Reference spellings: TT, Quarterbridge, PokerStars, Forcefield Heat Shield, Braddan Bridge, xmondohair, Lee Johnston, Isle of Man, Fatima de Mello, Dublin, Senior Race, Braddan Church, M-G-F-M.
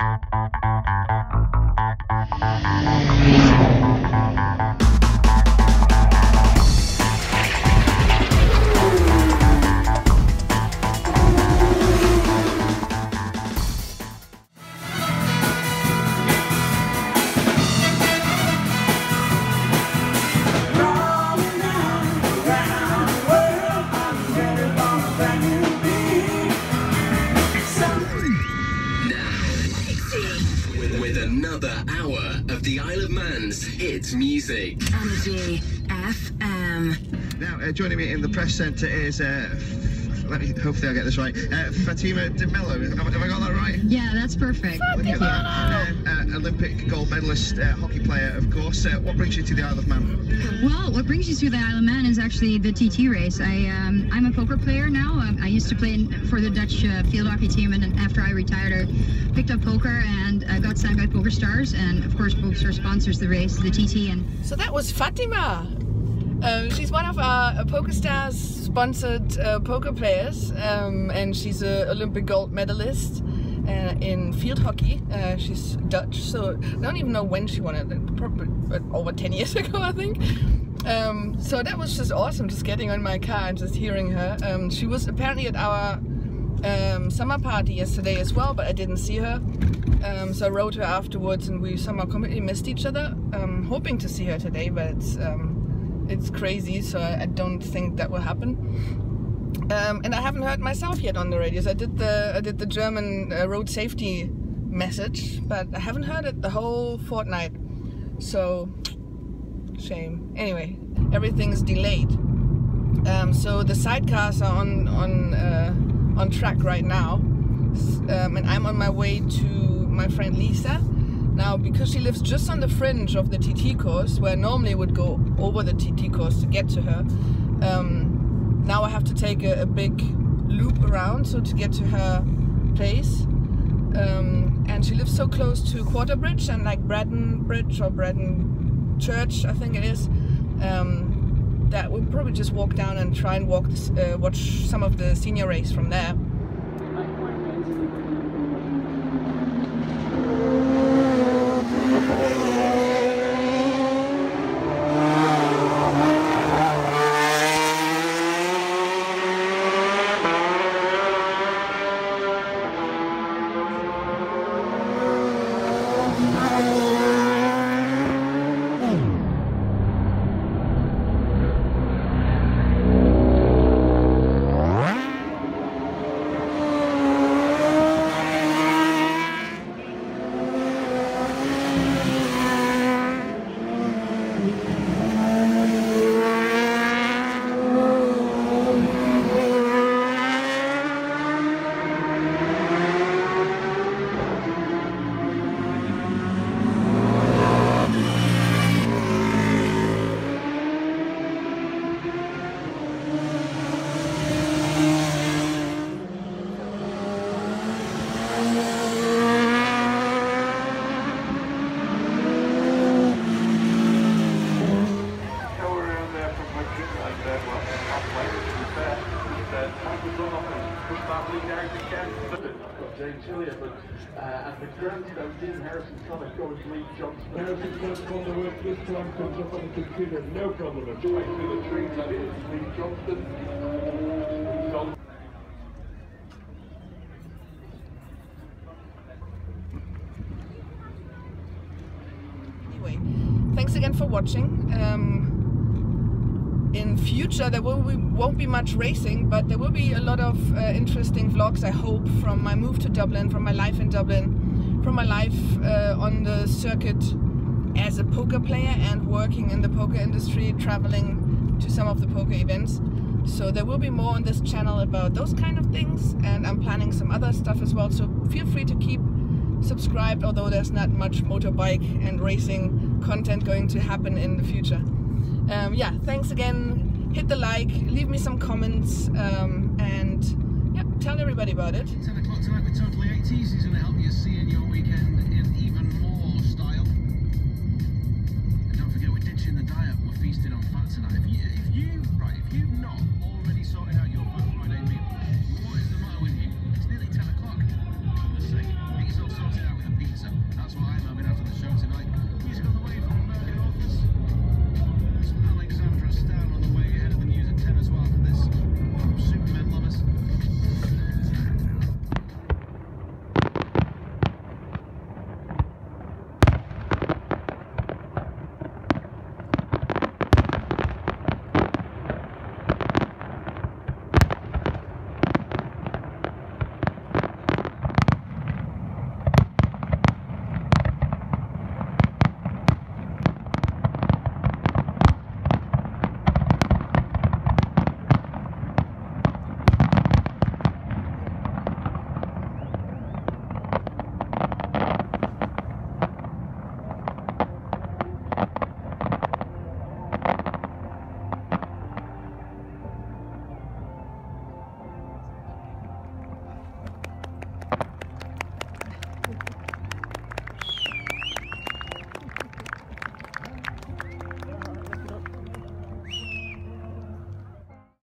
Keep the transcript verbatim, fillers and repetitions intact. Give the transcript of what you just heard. M G F M. Now, uh, joining me in the press centre is, uh, let me, hopefully I'll get this right, uh, Fatima de Mello. Have, have I got that right? Yeah, that's perfect. Look at that. Uh, uh, Olympic gold medalist, uh, hockey player, of course. Uh, what brings you to the Isle of Man? Well, what brings you to the Isle of Man is actually the T T race. I, um, I'm a poker player now. Um, I used to play in, for the Dutch uh, field hockey team, and after I retired, I picked up poker and I got signed by PokerStars, and of course PokerStars sponsors the race, the T T. And so that was Fatima. Um, she's one of our uh, PokerStars sponsored uh, poker players, um, and she's an Olympic gold medalist uh, in field hockey. Uh, she's Dutch, so I don't even know when she won it, probably over ten years ago, I think. Um, so that was just awesome, just getting on my car and just hearing her. Um, she was apparently at our um, summer party yesterday as well, but I didn't see her. Um, so I wrote her afterwards, and we somehow completely missed each other. Um, hoping to see her today, but um, it's crazy, so I don't think that will happen. Um, and I haven't heard myself yet on the radios. I did the I did the German uh, road safety message, but I haven't heard it the whole fortnight. So shame. Anyway, everything's delayed. Um, so the sidecars are on on uh, on track right now, um, and I'm on my way to my friend Lisa. Now, because she lives just on the fringe of the T T course, where I normally would go over the T T course to get to her, um, now I have to take a, a big loop around, so to get to her place. Um, and she lives so close to Quarterbridge and like Braddan Bridge or Braddan Church, I think it is, um, that we'll probably just walk down and try and walk this, uh, watch some of the senior race from there. No problem at all. To the tree, that is Lee Johnston. Anyway, thanks again for watching. Um, in future, there will be, won't be much racing, but there will be a lot of uh, interesting vlogs, I hope, from my move to Dublin, from my life in Dublin, from my life uh, on the circuit as a poker player and working in the poker industry, traveling to some of the poker events. So there will be more on this channel about those kind of things, and I'm planning some other stuff as well, so feel free to keep subscribed, although there's not much motorbike and racing content going to happen in the future. Um, yeah, thanks again, hit the like, leave me some comments, um, and yeah, tell everybody about it. ten o'clock tonight with Totally eighties is going to help you see